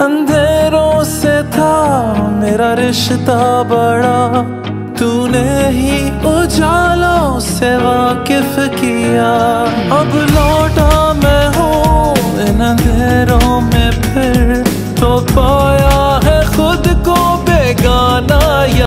अंधेरों से था मेरा रिश्ता बड़ा, तूने ही उजालों से वाकिफ किया।